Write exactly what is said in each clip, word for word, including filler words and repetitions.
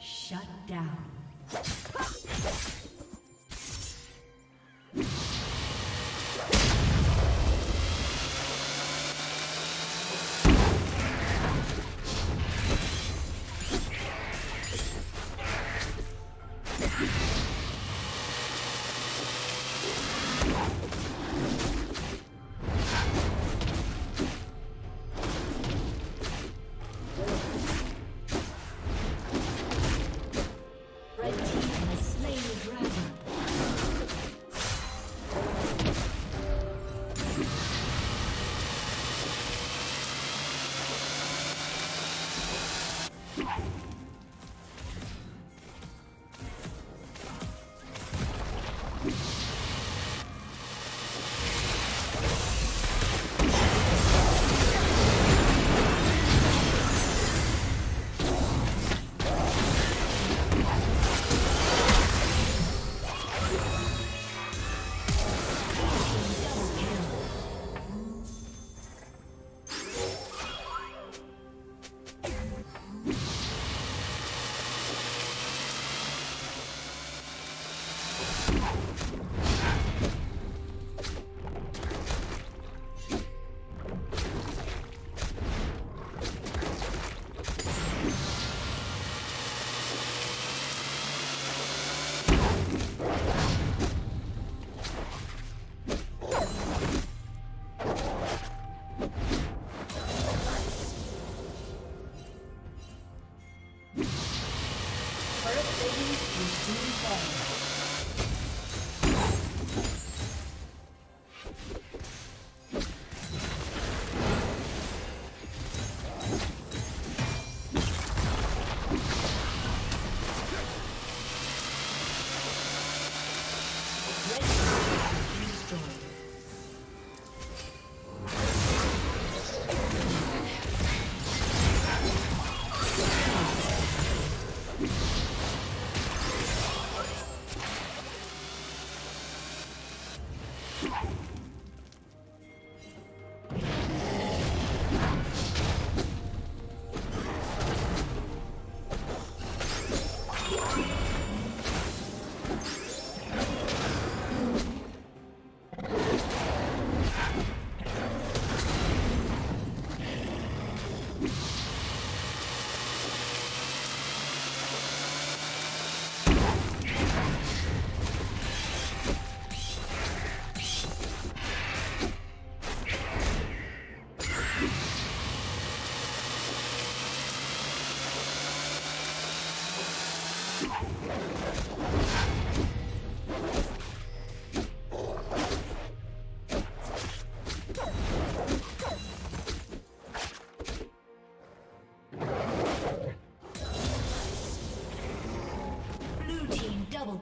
Shut down.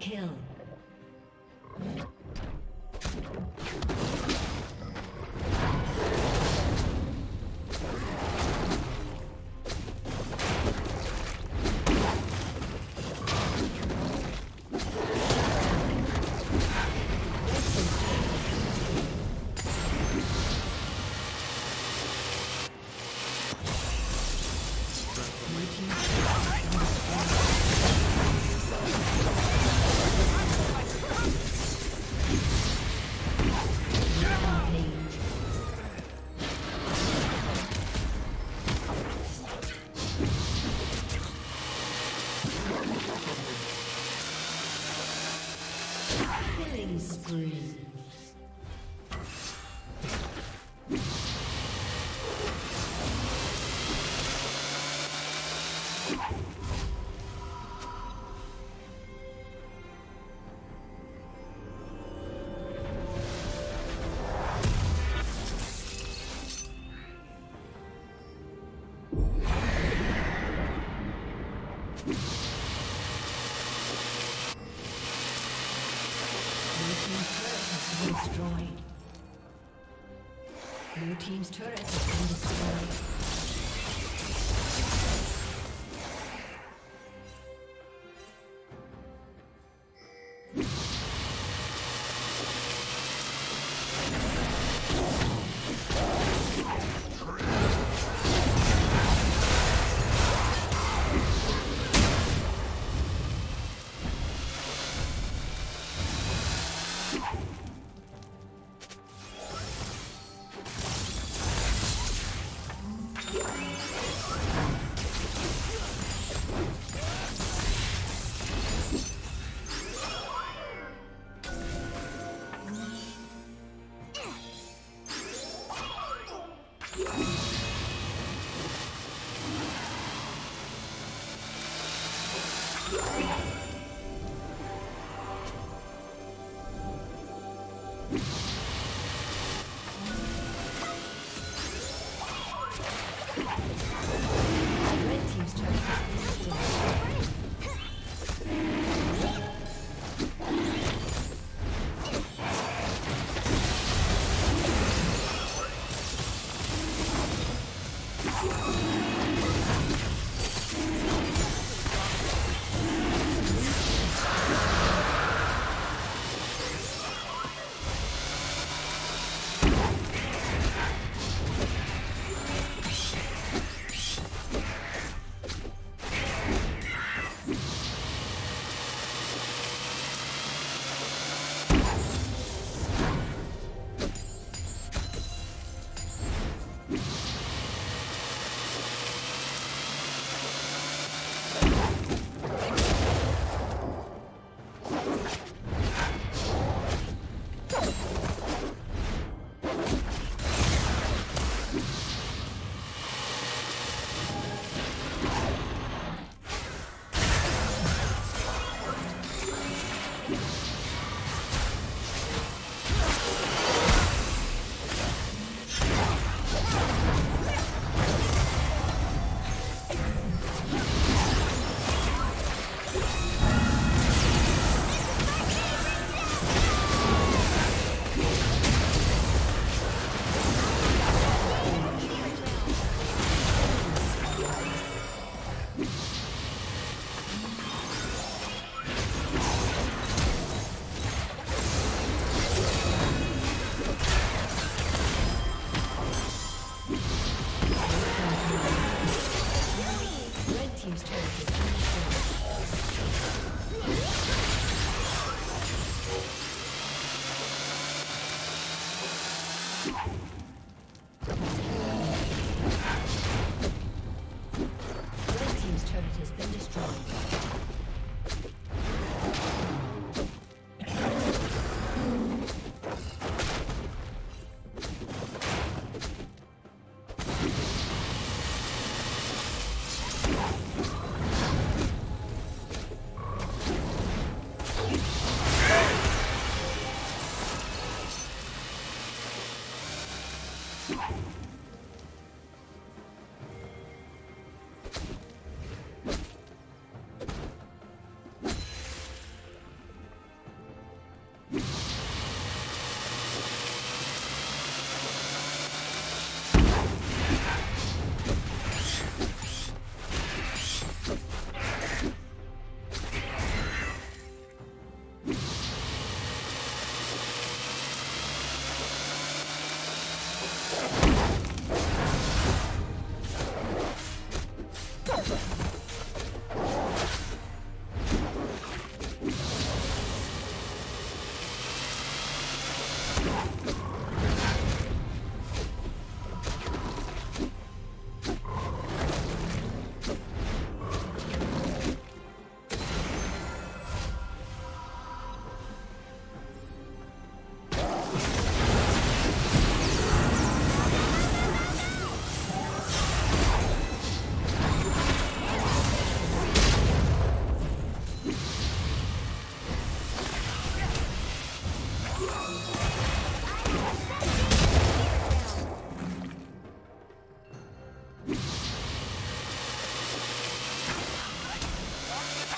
Kill. Blue team's turret has been destroyed.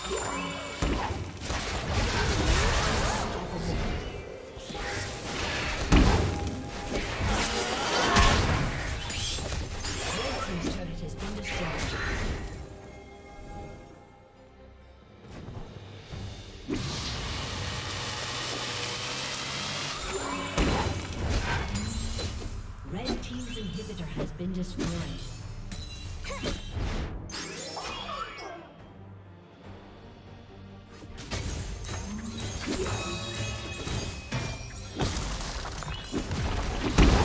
Been destroyed.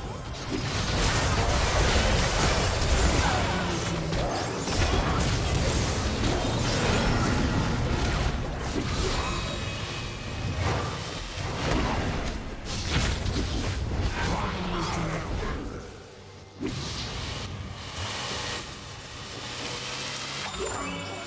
has been destroyed. Come on.